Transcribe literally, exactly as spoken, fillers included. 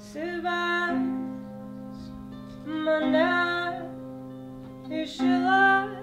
Survives my night, you should lie.